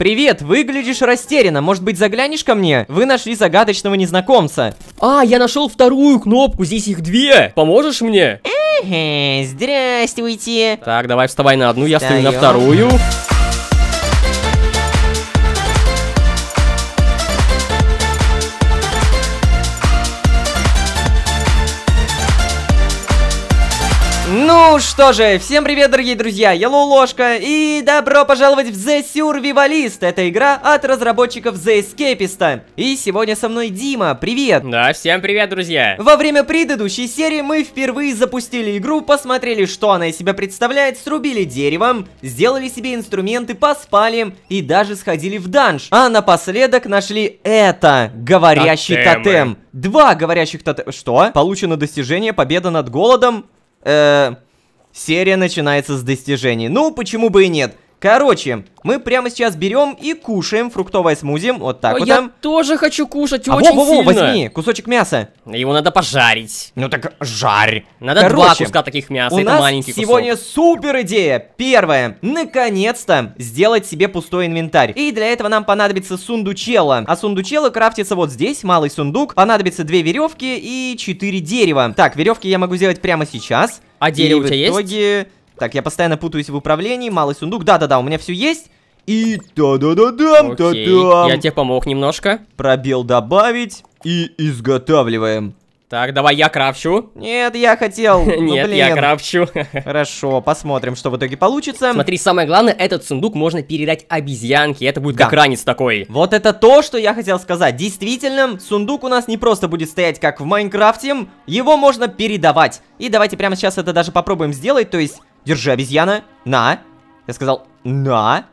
Привет, выглядишь растерянно, может быть заглянешь ко мне? Вы нашли загадочного незнакомца. А, я нашел вторую кнопку, здесь их две. Поможешь мне? Ага, здравствуйте. Так, давай вставай на одну, я встаю на вторую. Ну что же, всем привет, дорогие друзья, я Лолошка, и добро пожаловать в The Survivalist. Это игра от разработчиков The Escapists. И сегодня со мной Дима, привет. Да, всем привет, друзья. Во время предыдущей серии мы впервые запустили игру, посмотрели, что она из себя представляет, срубили деревом, сделали себе инструменты, поспали и даже сходили в данж. А напоследок нашли это, говорящий тотем. Два говорящих тотема. Что? Получено достижение, победа над голодом. Серия начинается с достижений. Ну, почему бы и нет? Короче, мы прямо сейчас берем и кушаем фруктовое смузи. Вот так. Ой, вот. Я тоже хочу кушать, очень сильно. Возьми кусочек мяса. Его надо пожарить. Ну так жарь. Надо два куска таких мяса. У нас сегодня супер идея. Первое. Наконец-то сделать себе пустой инвентарь. И для этого нам понадобится сундучело. А сундучело крафтится вот здесь, малый сундук. Понадобится 2 веревки и 4 дерева. Так, веревки я могу сделать прямо сейчас. А дерево у тебя есть? В итоге... Так, я постоянно путаюсь в управлении, малый сундук, да-да-да, у меня все есть. И та-да-да-дам, та-дам. Я тебе помог немножко. Пробел добавить и изготавливаем. Так, давай я крафчу. Нет, я хотел. Нет, я крафчу. Хорошо, посмотрим, что в итоге получится. Смотри, самое главное, этот сундук можно передать обезьянке, это будет как ранец такой. Вот это то, что я хотел сказать. Действительно, сундук у нас не просто будет стоять, как в Майнкрафте, его можно передавать. И давайте прямо сейчас это даже попробуем сделать, то есть... Держи, обезьяна. На. Я сказал, на.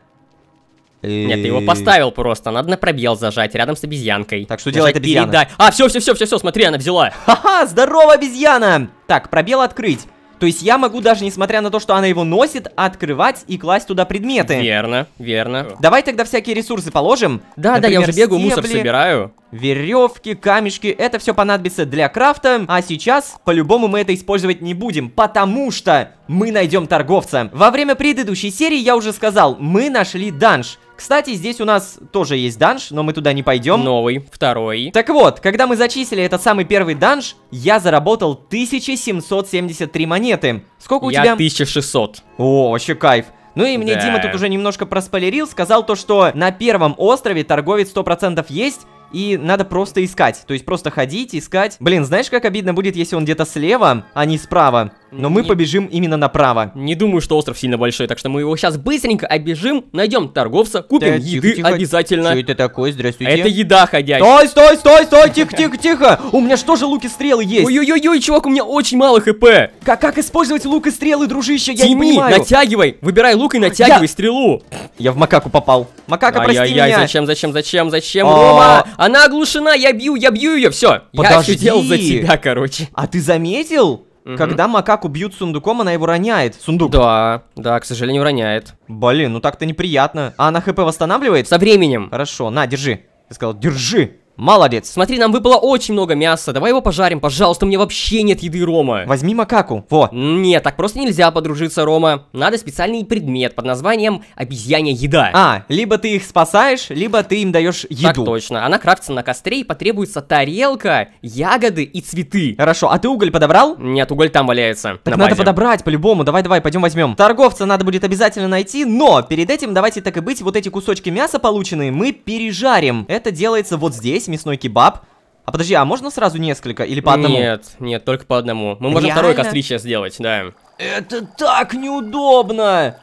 Нет, ты его поставил просто. Надо на пробел зажать рядом с обезьянкой. Так, что делает обезьяна? Передай. А, все, смотри, она взяла. Ха-ха, здорово, обезьяна. Так, пробел открыть. То есть я могу даже, несмотря на то, что она его носит, открывать и класть туда предметы. Верно, верно. Давай тогда всякие ресурсы положим. Да, например, да, я уже бегу, стебли, мусор собираю. Веревки, камешки, это все понадобится для крафта. А сейчас, по-любому, мы это использовать не будем, потому что мы найдем торговца. Во время предыдущей серии я уже сказал, мы нашли данж. Кстати, здесь у нас тоже есть данж, но мы туда не пойдем. Новый, второй. Так вот, когда мы зачислили этот самый первый данж, я заработал 1773 монеты. Сколько у тебя? 1600. О, вообще кайф. Ну и мне Дима тут уже немножко проспойлерил, сказал то, что на первом острове торговец 100% есть, и надо просто искать. То есть просто ходить, искать. Блин, знаешь, как обидно будет, если он где-то слева, а не справа. Но мы побежим именно направо. Не думаю, что остров сильно большой, так что мы его сейчас быстренько обежим, найдем торговца, купим еды обязательно. Что это такое? Здравствуйте. Это еда ходячая. Стой, тихо. У меня что же лук и стрелы есть? Ой-ой-ой, чувак, у меня очень мало хп. Как использовать лук и стрелы, дружище? Я не понимаю. Натягивай, выбирай лук и натягивай стрелу. Я в макаку попал. Макака, прости меня. Зачем? Рома, она оглушена, я бью ее, все. Я все делал за тебя, короче. А ты заметил? Когда макаку бьют сундуком, она его роняет. Сундук. Да, к сожалению, роняет. Блин, ну так-то неприятно. А она хп восстанавливает? Со временем. Хорошо, на, держи. Я сказал, держи. Молодец. Смотри, нам выпало очень много мяса. Давай его пожарим, пожалуйста, у меня вообще нет еды, Рома. Возьми макаку, во. Нет, так просто нельзя подружиться, Рома. Надо специальный предмет под названием обезьянья еда. А, либо ты их спасаешь, либо ты им даешь еду. Так точно, она крафтится на костре и потребуется тарелка, ягоды и цветы. Хорошо, а ты уголь подобрал? Нет, уголь там валяется. Так надо подобрать по-любому, давай, пойдем возьмем. Торговца надо будет обязательно найти, но перед этим давайте так и быть, вот эти кусочки мяса полученные мы пережарим. Это делается вот здесь. Мясной кебаб. А подожди, а можно сразу несколько или по одному? Нет, только по одному. Мы можем второй кострич сейчас сделать, да. Это так неудобно.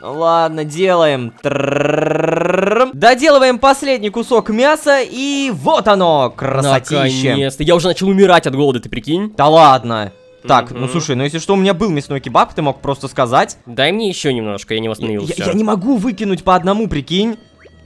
Ладно, делаем. Доделываем последний кусок мяса, и вот оно, красотища. Наконец-то, я уже начал умирать от голода, ты прикинь? Да ладно. Так, ну слушай, ну если что, у меня был мясной кебаб, ты мог просто сказать. Дай мне еще немножко, я не восстановился. Я не могу выкинуть по одному, прикинь.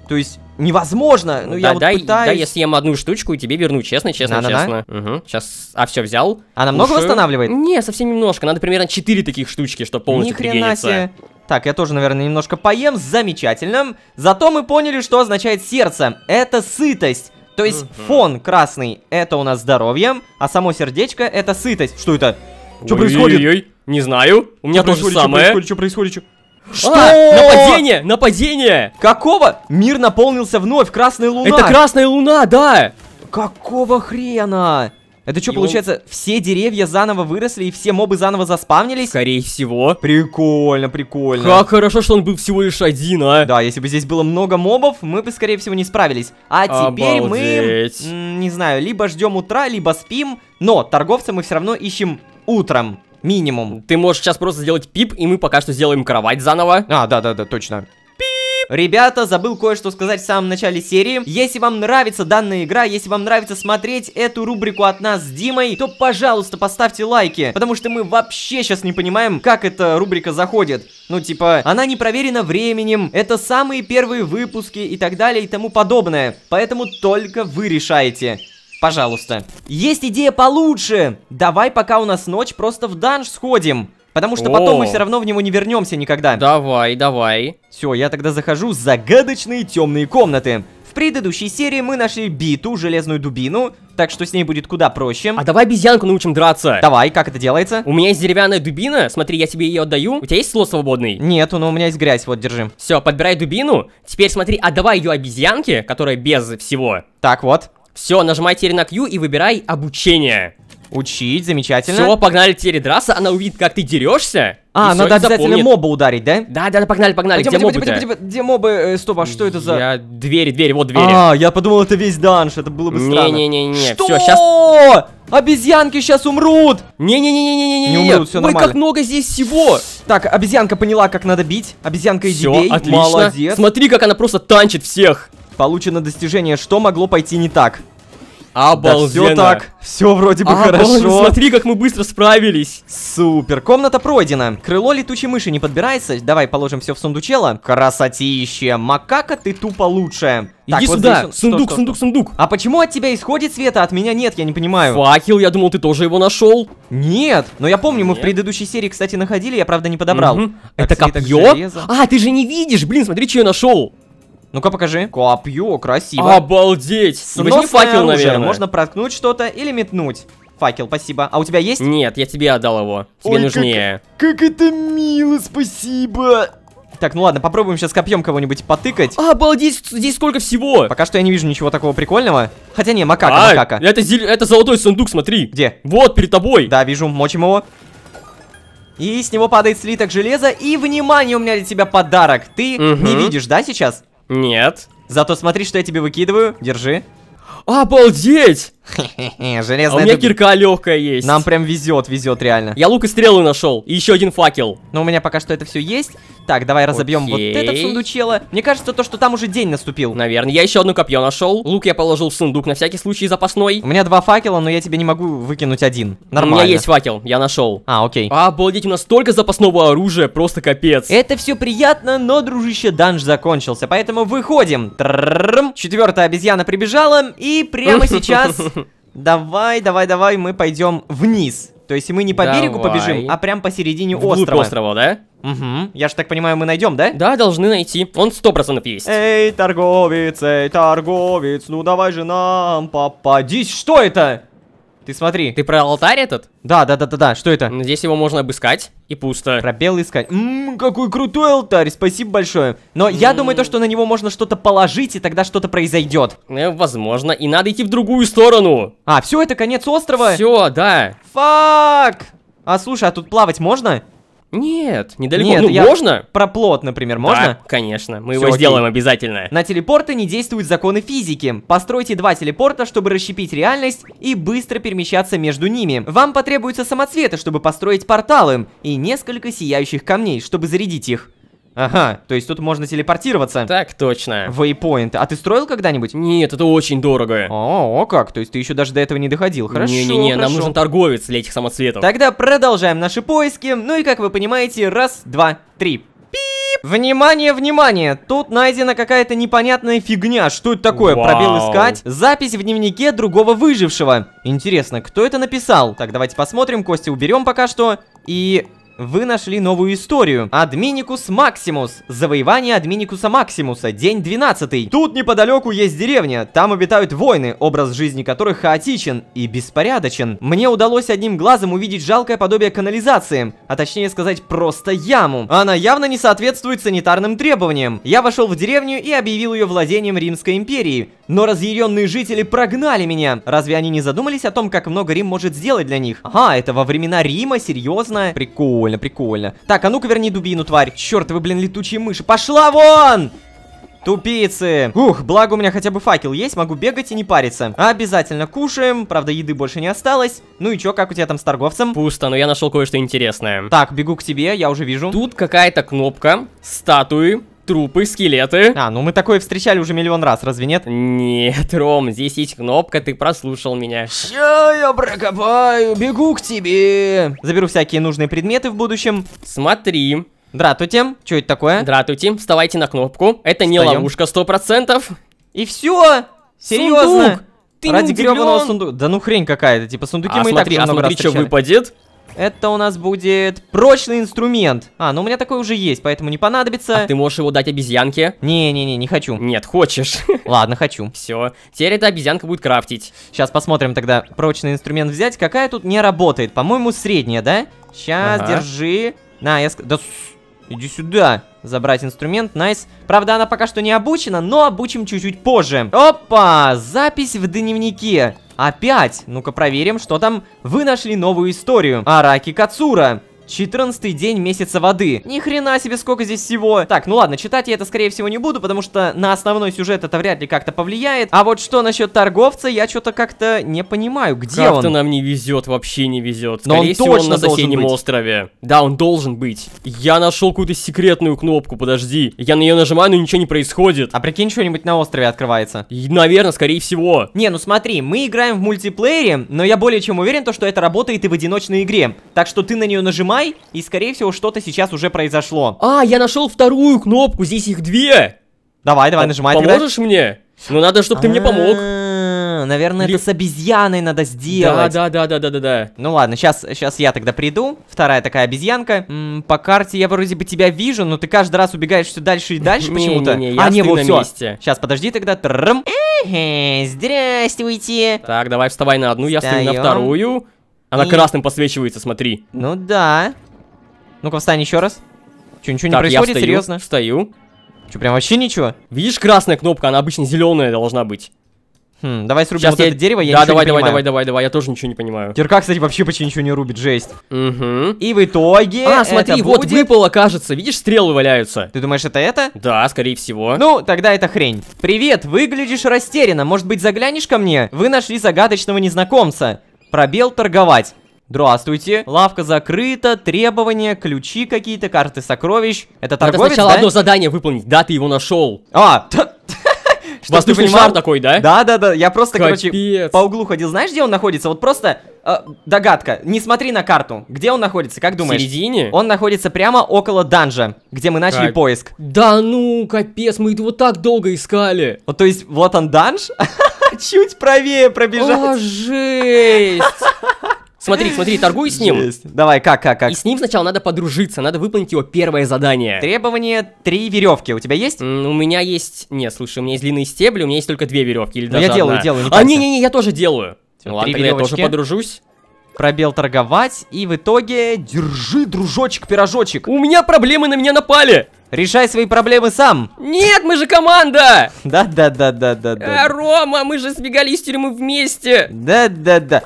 То есть... Невозможно, ну да, я вот пытаюсь. Да, я съем одну штучку и тебе верну, честно. Угу. Сейчас, все взял. Она много восстанавливает? Не, совсем немножко, надо примерно 4 таких штучки, чтобы полностью пригодиться. Так, я тоже, наверное, немножко поем, замечательно. Зато мы поняли, что означает сердце. Это сытость. То есть фон красный, это у нас здоровье, а само сердечко, это сытость. Что это? Что происходит? Не знаю, у меня тоже самое. Что происходит? Что? Нападение! Нападение! Какого? Мир наполнился вновь, красная луна! Это красная луна, да! Какого хрена? Это что, получается, все деревья заново выросли и все мобы заново заспавнились? Скорее всего. Прикольно, прикольно. Как хорошо, что он был всего лишь один, а. Да, если бы здесь было много мобов, мы бы, скорее всего, не справились. А теперь мы, не знаю, либо ждем утра, либо спим, но торговца мы все равно ищем утром. Минимум. Ты можешь сейчас просто сделать пип, и мы пока что сделаем кровать заново. А, да-да-да, точно. Ребята, забыл кое-что сказать в самом начале серии. Если вам нравится данная игра, если вам нравится смотреть эту рубрику от нас с Димой, то, пожалуйста, поставьте лайки, потому что мы вообще сейчас не понимаем, как эта рубрика заходит. Ну, типа, она не проверена временем, это самые первые выпуски и так далее и тому подобное. Поэтому только вы решаете. Пожалуйста. Есть идея получше. Давай, пока у нас ночь, просто в данж сходим. Потому что потом мы все равно в него не вернемся никогда. Давай, давай. Все, я тогда захожу в загадочные темные комнаты. В предыдущей серии мы нашли биту, железную дубину, так что с ней будет куда проще. А давай обезьянку научим драться. Давай, как это делается? У меня есть деревянная дубина, смотри, я тебе ее отдаю. У тебя есть слот свободный? Нет, но у меня есть грязь, вот, держи. Все, подбирай дубину. Теперь смотри, отдавай ее обезьянке, которая без всего. Так, вот. Все, нажимай теперь на Q и выбирай обучение. Учить, замечательно. Все, погнали теперь драться, она увидит, как ты дерешься. А, надо обязательно моба ударить, да? Да-да, погнали, погнали. Где мобы? Где мобы? Стоп, а что это за... Двери, вот двери. А, я подумал, это весь данж, это было бы странно. Не-не-не-не, все, сейчас... Обезьянки сейчас умрут! Не-не-не-не-не-не-не. Не умрут, все нормально. Ой, как много здесь всего! Так, обезьянка поняла, как надо бить. Обезьянка, иди бей. Отлично. Молодец. Смотри, как она просто танчит всех. Получено достижение, что могло пойти не так. Обалденно. Да, все так, все вроде бы хорошо. Смотри, как мы быстро справились. Супер, комната пройдена. Крыло летучей мыши не подбирается. Давай положим все в сундучело. Красотища, макака, ты тупо лучшая. Иди так, сюда, вот здесь... сундук, сундук. А почему от тебя исходит свет, а от меня нет, я не понимаю. Факел, я думал, ты тоже его нашел. Нет, но я помню, мы в предыдущей серии, кстати, находили, я, правда, не подобрал. Так, это копье? А, ты же не видишь, блин, смотри, что я нашел. Ну-ка покажи. Копье, красиво. Обалдеть. Возьми факел, наверное. Можно проткнуть что-то или метнуть. Факел, спасибо. А у тебя есть? Нет, я тебе отдал его. Тебе нужнее. Как это мило, спасибо. Так, ну ладно, попробуем сейчас копьем кого-нибудь потыкать. Обалдеть, здесь сколько всего. Пока что я не вижу ничего такого прикольного. Хотя не, макака, макака. Это золотой сундук, смотри. Где? Вот, перед тобой. Да, вижу, мочим его. И с него падает слиток железа. И, внимание, у меня для тебя подарок. Ты не видишь, да, сейчас? Нет. Зато смотри, что я тебе выкидываю. Держи. Обалдеть! Железная. У меня кирка легкая есть. Нам прям везет, везет реально. Я лук и стрелы нашел. И еще один факел. Но у меня пока что это все есть. Так, давай разобьем вот этот сундучело. Мне кажется, то, что там уже день наступил. Наверное. Я еще одну копье нашел. Лук я положил в сундук на всякий случай запасной. У меня два факела, но я тебе не могу выкинуть один. Нормально. У меня есть факел, я нашел. А, окей. Обалдеть, у нас столько запасного оружия, просто капец. Это все приятно, но, дружище, данж закончился, поэтому выходим. Четвертая обезьяна прибежала и прямо сейчас. Давай, давай, давай, мы пойдем вниз. То есть мы не по берегу побежим, а прям посередине острова. Острова, да? Угу. Я же так понимаю, мы найдем, да? Да, должны найти. Он 100% есть. Эй, торговец, ну давай же нам попадись. Что это? Ты смотри. Ты про алтарь этот? Да, что это? Здесь его можно обыскать, и пусто. Пробел искать. Какой крутой алтарь, спасибо большое. Но я думаю, то, что на него можно что-то положить, и тогда что-то произойдет. Возможно, и надо идти в другую сторону. А, все, это конец острова? Все, да. Фак! А слушай, а тут плавать можно? Нет, недалеко. Нет, ну, можно? Про плот, например, можно? Да, конечно, мы его сделаем обязательно. На телепорты не действуют законы физики. Постройте два телепорта, чтобы расщепить реальность и быстро перемещаться между ними. Вам потребуются самоцветы, чтобы построить порталы, и несколько сияющих камней, чтобы зарядить их. Ага, то есть тут можно телепортироваться. Так точно. Вейпоинт. А ты строил когда-нибудь? Нет, это очень дорого. О, как? То есть ты еще даже до этого не доходил. Хорошо. Не-не-не, нам нужен торговец для этих самоцветов. Тогда продолжаем наши поиски. Ну и как вы понимаете, раз, два, три. Пип! Внимание, внимание! Тут найдена какая-то непонятная фигня. Что это такое? Вау. Пробел искать. Запись в дневнике другого выжившего. Интересно, кто это написал? Так, давайте посмотрим. Кости уберем пока что. И... Вы нашли новую историю. Админикус Максимус. Завоевание Админикуса Максимуса. День 12. Тут неподалеку есть деревня. Там обитают воины, образ жизни которых хаотичен и беспорядочен. Мне удалось одним глазом увидеть жалкое подобие канализации. А точнее сказать, просто яму. Она явно не соответствует санитарным требованиям. Я вошел в деревню и объявил ее владением Римской империи. Но разъяренные жители прогнали меня. Разве они не задумались о том, как много Рим может сделать для них? Ага, это во времена Рима? Серьезно? Прикольно, прикольно. Так, а ну-ка верни дубину, тварь. Черт, вы, блин, летучие мыши. Пошла вон! Тупицы. Ух, благо у меня хотя бы факел есть, могу бегать и не париться. Обязательно кушаем, правда еды больше не осталось. Ну и чё, как у тебя там с торговцем? Пусто, но я нашел кое-что интересное. Так, бегу к тебе, я уже вижу. Тут какая-то кнопка, статуи, трупы, скелеты. А, ну мы такое встречали уже миллион раз, разве нет? Нет, Ром, здесь есть кнопка, ты прослушал меня. Ща я прокопаю, бегу к тебе. Заберу всякие нужные предметы в будущем. Смотри. Дратути. Что это такое? Дратути. Вставайте на кнопку. Это не ловушка 100%. И все. Серьезно? Ты ради гребаного сундука. Да ну хрень какая-то. Типа сундуки мы и так много раз встречали. Смотри, что выпадет. Это у нас будет прочный инструмент. А, ну у меня такой уже есть, поэтому не понадобится. А ты можешь его дать обезьянке? Не-не-не, не хочу. Нет, хочешь. Ладно, хочу. Все. Теперь эта обезьянка будет крафтить. Сейчас посмотрим тогда, прочный инструмент взять. Какая тут не работает? По-моему, средняя, да? Сейчас, держи. На, я... Да... Иди сюда. Забрать инструмент, найс. Правда, она пока что не обучена, но обучим чуть-чуть позже. Опа, запись в дневнике. Опять. Ну-ка проверим, что там. Вы нашли новую историю. Араки Кацура. 14-й день месяца воды. Ни хрена себе, сколько здесь всего. Так, ну ладно, читать я это, скорее всего, не буду, потому что на основной сюжет это вряд ли как-то повлияет. А вот что насчет торговца, я что-то как-то не понимаю, где он. Как-то нам не везет, вообще не везет. Но скорее всего, он на соседнем острове. Да, он должен быть. Я нашел какую-то секретную кнопку, подожди. Я на нее нажимаю, но ничего не происходит. А прикинь, что-нибудь на острове открывается. И, наверное, скорее всего. Не, ну смотри, мы играем в мультиплеере, но я более чем уверен, что это работает и в одиночной игре. Так что ты на нее нажимаешь, и, скорее всего, что-то сейчас уже произошло. А, я нашел вторую кнопку, здесь их две. Давай, давай, нажимай. Поможешь мне? Ну, надо, чтобы ты мне помог. Наверное, это с обезьяной надо сделать. Да. Ну, ладно, сейчас я тогда приду. Вторая такая обезьянка. По карте я вроде бы тебя вижу, но ты каждый раз убегаешь все дальше и дальше почему-то. А, не, вот все. Сейчас, подожди тогда. Здравствуйте. Так, давай, вставай на одну, я стою на вторую. Она красным подсвечивается, смотри. Ну да. Ну-ка, встань еще раз. Че, ничего не происходит? Встаю, серьезно? Встаю. Че, прям вообще ничего? Видишь, красная кнопка, она обычно зеленая должна быть. Хм, давай срубим сейчас вот это дерево, я ничего не понимаю. Давай, я тоже ничего не понимаю. Кирка, кстати, вообще ничего не рубит, жесть. Угу. И в итоге... А, смотри, это вот будет... выпало, кажется, видишь, стрелы валяются. Ты думаешь, это? Да, скорее всего. Ну, тогда это хрень. Привет, выглядишь растерянно, может быть, заглянешь ко мне? Вы нашли загадочного незнакомца. Пробел торговать. Здравствуйте. Лавка закрыта, требования, ключи какие-то, карты сокровищ. Это торговец, надо сначала, да? Одно задание выполнить. Да, ты его нашел. А, воздушный шар такой, да? Да, я просто, короче, по углу ходил. Знаешь, где он находится? Вот просто догадка. Не смотри на карту. Где он находится, как думаешь? В середине? Он находится прямо около данжа, где мы начали поиск. Да ну, капец, мы его так долго искали. Вот, то есть, вот он данж? Чуть правее пробежать. О, жесть. Смотри, торгуй с ним. Жесть. Давай, как? И с ним сначала надо подружиться, надо выполнить его первое задание. Требование 3 веревки. У тебя есть? У меня есть... Нет, слушай, у меня есть длинные стебли, у меня есть только 2 веревки. Или даже я делаю. Не не, я тоже делаю. Все, ладно, я тоже подружусь. Пробел торговать, и в итоге... Держи, дружочек, пирожочек. У меня проблемы, на меня напали. Решай свои проблемы сам. Нет, мы же команда. Да. А, Рома, мы же сбегали из тюрьмы вместе. Да.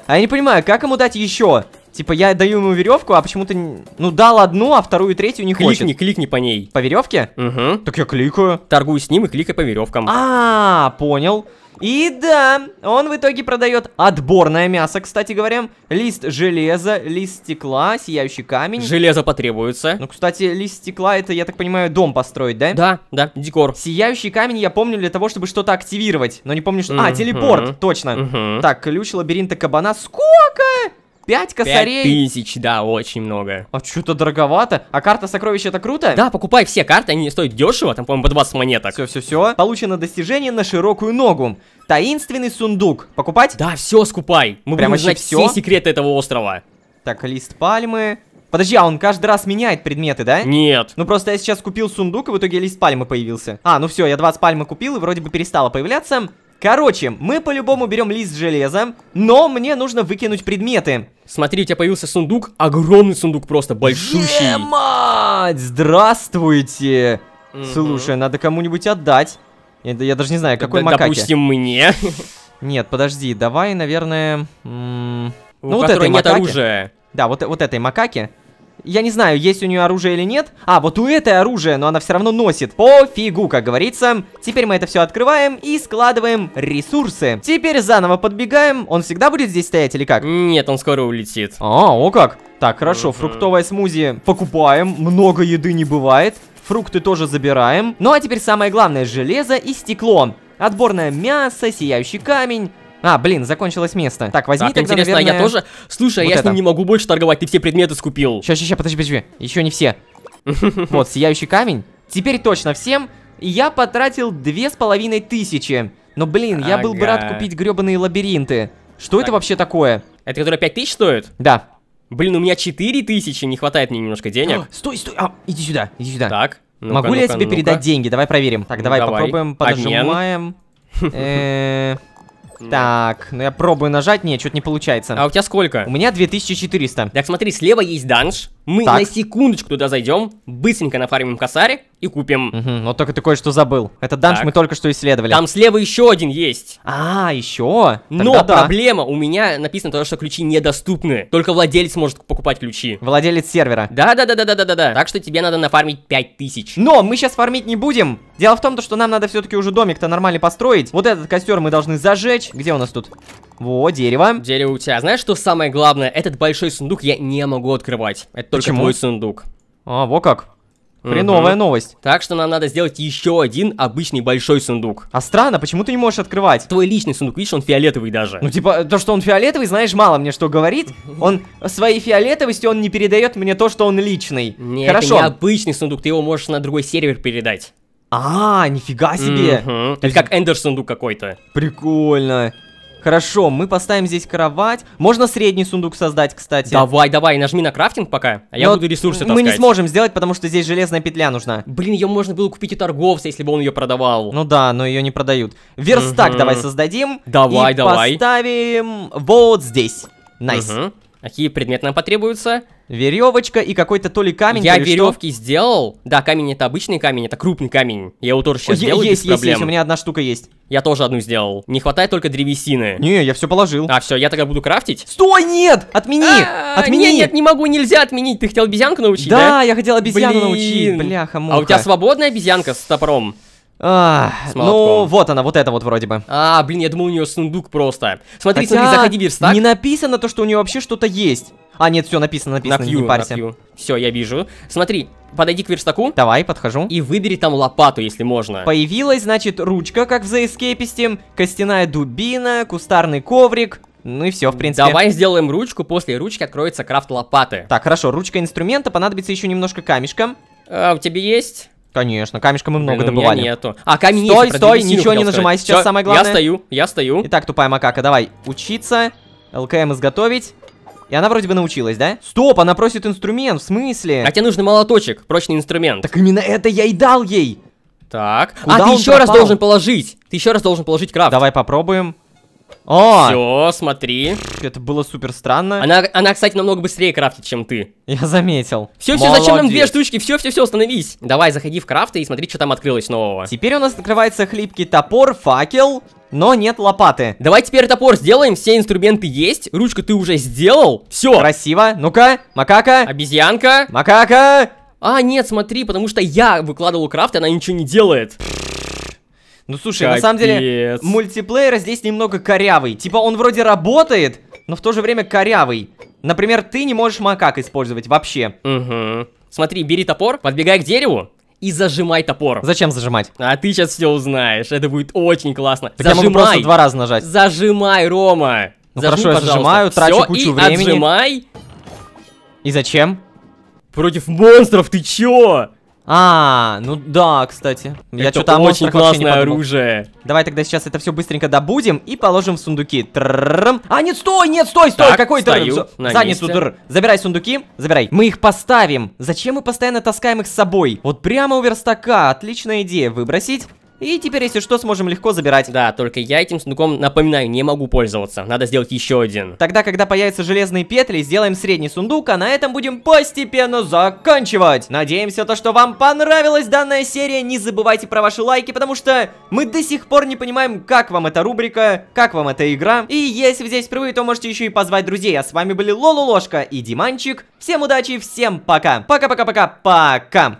А я не понимаю, как ему дать еще? Типа, я даю ему веревку, а почему-то... Ну, дал одну, а вторую и третью не хочет. Кликни по ней. По веревке? Угу. Так я кликаю. Торгую с ним и кликай по веревкам. А, понял. И да, он в итоге продает отборное мясо, кстати говоря. Лист железа, лист стекла, сияющий камень. Железо потребуется. Ну, кстати, лист стекла, это, я так понимаю, дом построить, да? Да, декор. Сияющий камень я помню для того, чтобы что-то активировать, но не помню, что... А, телепорт, точно. Так, ключ лабиринта кабана. Сколько? 5 косарей. 5000, да, очень много. А что-то дороговато. А карта сокровища это круто? Да, покупай все карты, они не стоят дешево, там, по-моему, по 20 монеток. Все. Получено достижение на широкую ногу. Таинственный сундук. Покупать? Да, все скупай. Мы прямо будем знать все секреты этого острова. Так, лист пальмы. Подожди, а он каждый раз меняет предметы, да? Нет. Ну просто я сейчас купил сундук, и в итоге лист пальмы появился. А, ну все, я 20 пальмы купил, и вроде бы перестало появляться. Короче, мы по-любому берем лист железа, но мне нужно выкинуть предметы. Смотри, у тебя появился сундук, огромный сундук просто, большущий. Е-мать! Здравствуйте! Слушай, надо кому-нибудь отдать. Я даже не знаю, какой макаке. Допустим, мне. Нет, подожди, давай, наверное... Ну вот этой нет оружия. Да, вот этой макаке. Я не знаю, есть у нее оружие или нет. А, вот у этой оружие, но она все равно носит. Пофигу, как говорится. Теперь мы это все открываем и складываем ресурсы. Теперь заново подбегаем. Он всегда будет здесь стоять или как? Нет, он скоро улетит. А, о как. Так, хорошо, фруктовое смузи покупаем. Много еды не бывает. Фрукты тоже забираем. Ну а теперь самое главное, железо и стекло. Отборное мясо, сияющий камень. А, блин, закончилось место. Так, возьми так, тогда, интересно, наверное... я тоже... Слушай, вот я это. С ним не могу больше торговать, ты все предметы скупил. Сейчас, подожди, еще не все. Вот, сияющий камень. Теперь точно всем. Я потратил 2500. Но, блин, я был бы рад купить гребаные лабиринты. Что это вообще такое? Это которое 5000 стоит? Да. Блин, у меня 4000, не хватает мне немножко денег. Стой, иди сюда, Так. Могу ли я тебе передать деньги? Давай проверим. Так, давай попробуем, подожимаем. Так, ну я пробую нажать, нет, что-то не получается. А у тебя сколько? У меня 2400. Так, смотри, слева есть данж. Мы на секундочку туда зайдем, быстренько нафармим косарь и купим. Но только ты кое-что забыл. Этот данж мы только что исследовали. Там слева еще один есть. А, еще? Но проблема, у меня написано то, что ключи недоступны. Только владелец может покупать ключи. Владелец сервера. Да. Так что тебе надо нафармить 5000. Но мы сейчас фармить не будем. Дело в том, что нам надо все-таки уже домик-то нормально построить. Вот этот костер мы должны зажечь. Где у нас тут? Во, дерево. Дерево у тебя. Знаешь, что самое главное? Этот большой сундук я не могу открывать. Это только мой сундук. А, во как. Хреновая новость. Так что нам надо сделать еще один обычный большой сундук. А странно, почему ты не можешь открывать? Твой личный сундук, видишь, он фиолетовый даже. Ну типа, то, что он фиолетовый, знаешь, мало мне что говорит. Он своей фиолетовостью он не передает мне то, что он личный. Нет, хорошо. Это не обычный сундук, ты его можешь на другой сервер передать. А, нифига себе. Это как эндер сундук какой-то. Прикольно. Хорошо, мы поставим здесь кровать. Можно средний сундук создать, кстати. Давай, нажми на крафтинг пока, а я буду ресурсы таскать. Мы не сможем сделать, потому что здесь железная петля нужна. Блин, ее можно было купить у торговца, если бы он ее продавал. Ну да, но ее не продают. Верстак давай создадим. Давай. Поставим вот здесь. Найс. Какие предметы нам потребуются? Веревочка и какой-то то ли камень. Я веревки сделал. Да, камень это обычный камень, это крупный камень. Я его тоже сейчас сделаю без проблем. Есть, у меня одна штука есть. Я тоже одну сделал. Не хватает только древесины. Не, я все положил. А, все, я тогда буду крафтить? Стой, нет! Отмени! Отмени! Нет, не могу, нельзя отменить. Ты хотел обезьянку научить, да? Да, я хотел обезьяну научить. Бляха-муха. А у тебя свободная обезьянка с топором? Ну, вот она, вот это вот вроде бы. А, блин, я думал, у нее сундук просто. Смотри, заходи в верстак. Не написано то, что у нее вообще что-то есть. А, нет, все написано, не парься. Все, я вижу. Смотри, подойди к верстаку. Давай, подхожу. И выбери там лопату, если можно. Появилась, значит, ручка, как в The Escapists, костяная дубина, кустарный коврик. Ну и все, в принципе. Давай сделаем ручку, после ручки откроется крафт лопаты. Так, хорошо, ручка инструмента, понадобится еще немножко камешка. У тебя есть... Конечно, камешка мы много добывали. Нету. А камень есть. Стой, ничего не нажимай, сейчас всё, самое главное. Я стою. Итак, тупая макака, давай учиться, ЛКМ изготовить. И она вроде бы научилась, да? Стоп, она просит инструмент, в смысле? А тебе нужен молоточек, прочный инструмент. Так именно это я и дал ей. Так, а ты еще раз должен положить. Крафт. Давай попробуем. Все, смотри. Это было супер странно. Она, кстати, намного быстрее крафтит, чем ты. Я заметил. Все, зачем нам две штучки? Все, остановись. Давай, заходи в крафты и смотри, что там открылось нового. Теперь у нас открывается хлипкий топор, факел, но нет лопаты. Давай теперь топор сделаем, все инструменты есть. Ручку ты уже сделал. Все. Красиво. Ну-ка, макака. Обезьянка. Макака. А, нет, смотри, потому что я выкладывал крафт, и она ничего не делает. Ну слушай, капец. На самом деле мультиплеер здесь немного корявый. Типа он вроде работает, но в то же время корявый. Например, ты не можешь макак использовать вообще. Смотри, бери топор, подбегай к дереву и зажимай топор. Зачем зажимать? А ты сейчас все узнаешь, это будет очень классно. Так зажимай. Я могу просто 2 раза нажать. Зажимай, Рома. Ну, зажми, хорошо, я зажимаю, трачу всё, кучу времени. Отжимай. И зачем? Против монстров, ты чё? А, ну да, кстати. Я что-то очень классное оружие. Давай тогда сейчас это все быстренько добудем и положим в сундуки. А, нет, стой, нет, стой, стой. Какой ты? Задницу, забирай сундуки, забирай. Мы их поставим. Зачем мы постоянно таскаем их с собой? Вот прямо у верстака. Отличная идея. Выбросить. И теперь, если что, сможем легко забирать. Да, только я этим сундуком, напоминаю, не могу пользоваться. Надо сделать еще один. Тогда, когда появятся железные петли, сделаем средний сундук, а на этом будем постепенно заканчивать. Надеемся, то, что вам понравилась данная серия. Не забывайте про ваши лайки, потому что мы до сих пор не понимаем, как вам эта рубрика, как вам эта игра. И если вы здесь впервые, то можете еще и позвать друзей. А с вами были Лолошка и Диманчик. Всем удачи, всем пока. Пока-пока-пока-пока.